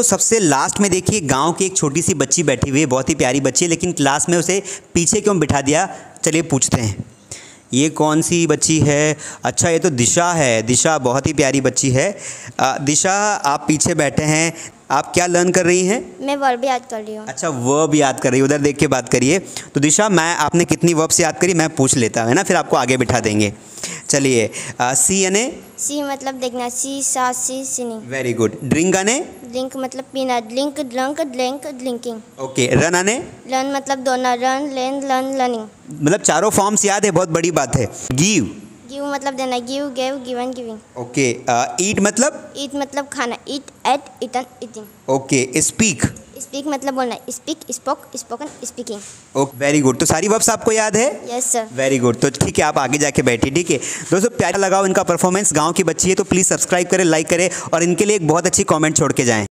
दोस्तों सबसे लास्ट में देखिए गांव की एक छोटी सी बच्ची बैठी हुई है, बहुत ही प्यारी बच्ची है, लेकिन क्लास में उसे पीछे क्यों बिठा दिया, चलिए पूछते हैं। ये कौन सी बच्ची है? अच्छा, ये तो दिशा है। दिशा बहुत ही प्यारी बच्ची है। दिशा, आप पीछे बैठे हैं, आप क्या लर्न कर रही हैं? मैं वर्ब याद कर रही हूँ। अच्छा, वर्ब याद कर रही है, उधर देख के बात करिए। तो दिशा, मैं आपने कितनी वर्ब्स याद करी मैं पूछ लेता हूँ, है ना, फिर आपको आगे बिठा देंगे। चलिए, सी यानी सी मतलब देखना, सी सा सी सिनी। Very good. ड्रिंक आने ड्रिंक मतलब पीना, drink drunk drink drinking. Okay. Run आने रन मतलब दोना, रन लेन लर्न लर्निंग, मतलब चारों फॉर्म्स याद है, बहुत बड़ी बात है। गिव गिव मतलब देना, give give given giving. Okay. Eat मतलब खाना, eat ate eaten eating. Okay. Speak speak मतलब बोलना, speak spoke spoken speaking. Okay, very good. तो सारी वर्ब्स आपको याद है? Yes sir. Very good. तो ठीक है, आप आगे जाके बैठिए, ठीक है। दोस्तों प्यारा लगाओ इनका परफॉर्मेंस, गांव की बच्ची है, तो प्लीज़ सब्सक्राइब करें, लाइक करें और इनके लिए एक बहुत अच्छी कमेंट छोड़ के जाएँ।